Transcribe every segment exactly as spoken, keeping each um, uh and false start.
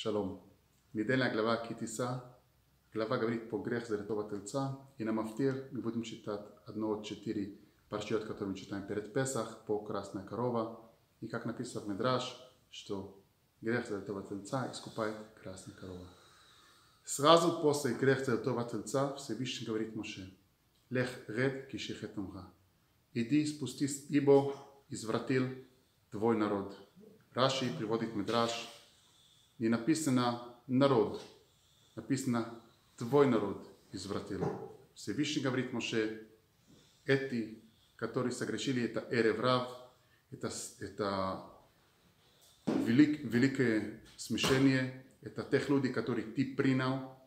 Шалом. Недельная глава Ки Тиса. Глава говорит по грех Золотого Тельца. И на Мафтир мы будем читать одно от четыре паршиот, которые мы читаем перед Песах, по Красная Корова. И как написано в Мидраш, что грех Золотого Тельца искупает Красная Корова. Сразу после греха Золотого Тельца Всевышний говорит Моше: «Лех ред кишихет умха». Иди, спустись, ибо извратил твой народ. Раши приводит Мидраш. Не написано народ, написано твой народ извратил. Всевышний говорит Моше: эти, которые согрешили, это Эрев рав, это, это велик, великое смешение, это тех людей, которых ты принял,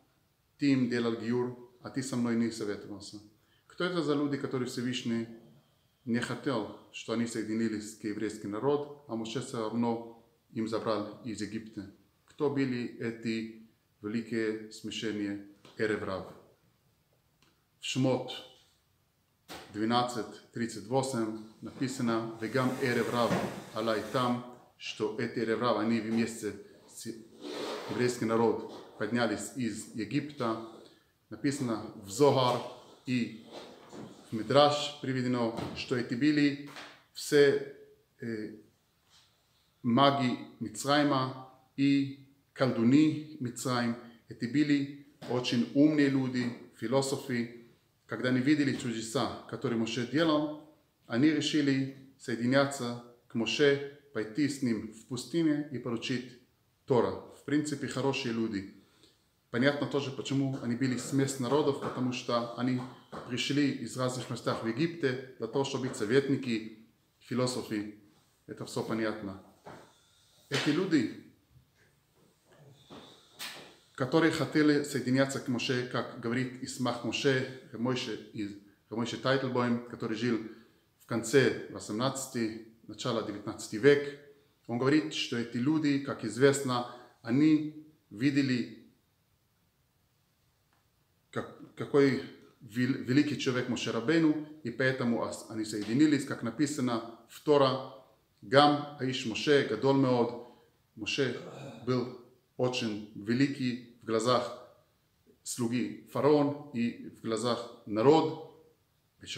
ты им делал Гиюр, а ты со мной не советовался. Кто это за люди, которые Всевышний не хотел, что они соединились к еврейскому народу, а Моше все равно им забрал из Египта? Кто были эти великие смешения Erev rav? В Шмот двенадцать тридцать восемь написано: «Вегам Erev rav алай там», что эти Erev rav, они вместе с еврейским народом поднялись из Египта. Написано в Зохар и в Мидраш приведено, что эти были все э, маги Мицраима и колдуны Мицраим. Это были очень умные люди, философы. Когда они видели чудеса, которые Моше делал, они решили соединяться к Моше, пойти с ним в пустыню и получить Тора. В принципе, хорошие люди. Понятно тоже, почему они были смесь народов, потому что они пришли из разных местах в Египте для того, чтобы быть советники, философы. Это все понятно. Эти люди, которые хотели соединяться к Моше, как говорит Ismaḥ Moše, Hém Mojši Tajtelboјm, который жил в конце восемнадцатого, начало девятнадцатого век. Он говорит, что эти люди, как известно, они видели, как, какой вел, великий человек Моше Рабену, и поэтому они соединились, как написано в Тора: «Гам аиш Моше гадоль меод». Моше был очень великий в глазах слуги фараон и в глазах народ.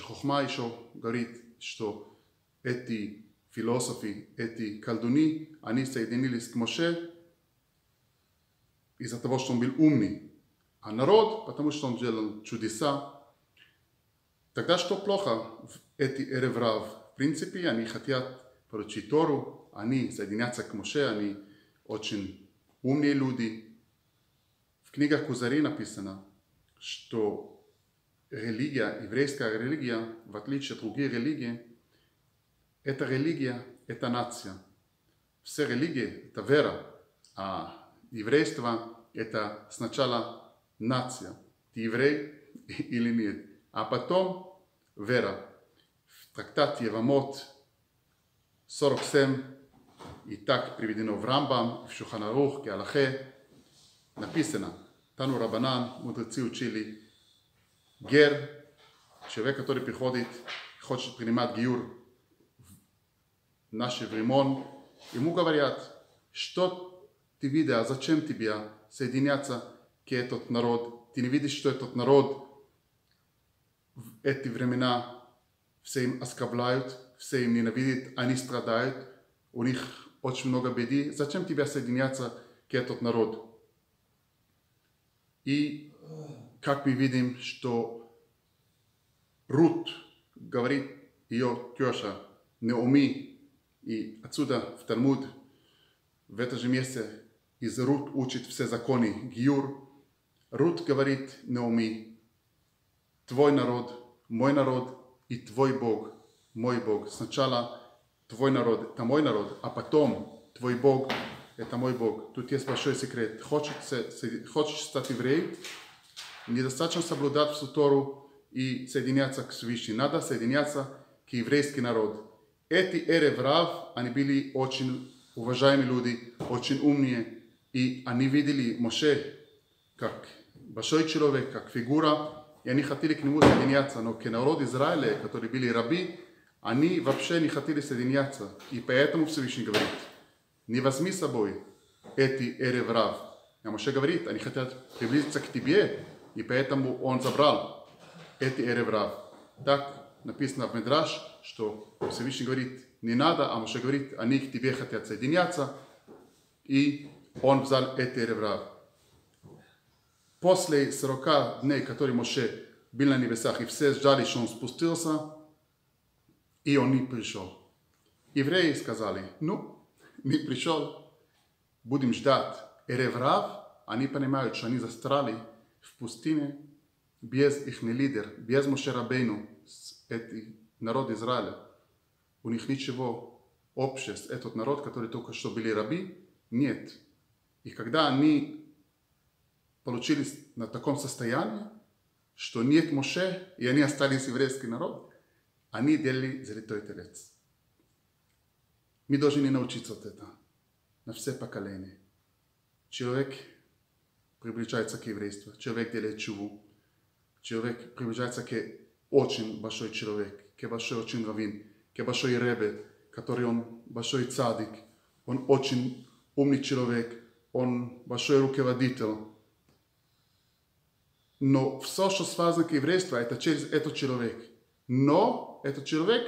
Хохма еще говорит, что эти философы, эти колдуны, они соединились к Моше из-за того, что он был умный, а народ, потому что он делал чудеса. Тогда что плохо в эти Erev rav? В принципе, они хотят получить Тору, они соединятся к Моше, они очень умные люди. В книгах Кузари написано, что религия, еврейская религия, в отличие от других религий, это религия, это нация. Все религии — это вера, а еврейство — это сначала нация. Ты еврей или нет? А потом вера. В трактате Евамот сорок семь и так приведено в Рамбам, в Шулḥan Aruḥ, ки Аллахе, написано, Тану Рабанан, мудрецы учили, гер, человек, который приходит, хочет принимать гиюр в наш времен, ему говорят: что ты видел, а зачем тебе соединяться к этот народ? Ты не видишь, что этот народ в эти времена все им оскорбляют, все им ненавидят, они страдают, у них очень много беды, зачем тебя соединяться к этому народу? И как мы видим, что Рут говорит ее тёща Ноеми, и отсюда в Талмуд, в это же место, из Рут учит все законы Гиюр. Рут говорит Ноеми: твой народ, мой народ и твой Бог, мой Бог. Сначала твой народ — это мой народ, а потом твой Бог — это мой Бог. Тут есть большой секрет. Хочешь, хочешь стать евреем, недостаточно соблюдать всю Тору и соединяться к Всевышнему. Надо соединяться к еврейскому народу. Эти Erev rav, они были очень уважаемые люди, очень умные. И они видели Моше как большой человек, как фигура. И они хотели к нему соединяться. Но к народу Израиля, которые были раби, они вообще не хотели соединяться, и поэтому Всевышний говорит: не возьми с собой эти Эрев рав. А Моше говорит, они хотят приблизиться к тебе, и поэтому он забрал эти Эрев рав. Так написано в Мидраш, что Всевышний говорит, не надо, а Моше говорит, они к тебе хотят соединяться, и он взял эти Эрев рав. После сорока дней, которые Моше был на небесах, и все ждали, что он спустился, и он не пришел. Евреи сказали, ну, не пришел, будем ждать Эрев рав. Они понимают, что они застряли в пустыне без их лидера, без Моше Рабейну, народ Израиля. У них ничего общего с этот народ, который только что были раби, нет. И когда они получились на таком состоянии, что нет Моше, и они остались еврейский народ, они делали золотой телец. Мы должны научиться от этого на все поколения. Человек приближается к еврейству, человек делает чуву, человек приближается к очень большой человек, к большой очень раввин, к большой ребе, который он большой цадик, он очень умный человек, он большой руководитель. Но все, что связано к еврейству, это через этот человек. Но этот человек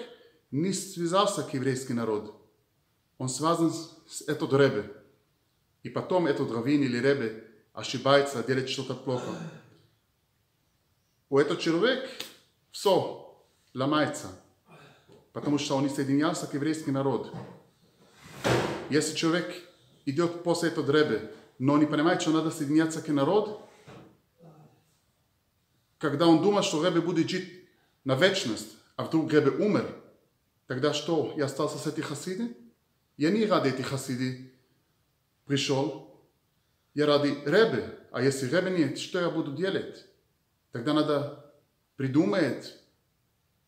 не связался к еврейскому народу. Он связан с этот ребе. И потом этот раввин или ребе ошибается, делает что-то плохо. У этого человека все ломается, потому что он не соединялся к еврейскому народу. Если человек идет после этого ребе, но не понимает, что надо соединяться к народу, когда он думает, что ребе будет жить на вечность, а вдруг ребе умер, тогда что, я остался с этими хасидами? Я не ради этих хасидов пришел, я ради ребе, а если ребе нет, что я буду делать? Тогда надо придумать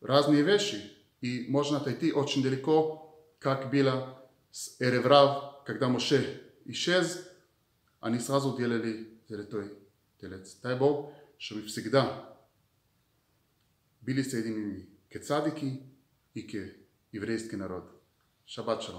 разные вещи, и можно отойти очень далеко, как было с Эрев рав, когда Моше исчез, они сразу делали золотой телец. Дай Бог, чтобы всегда были соединены к цадики и к еврейскому народу. Шаббат шалом.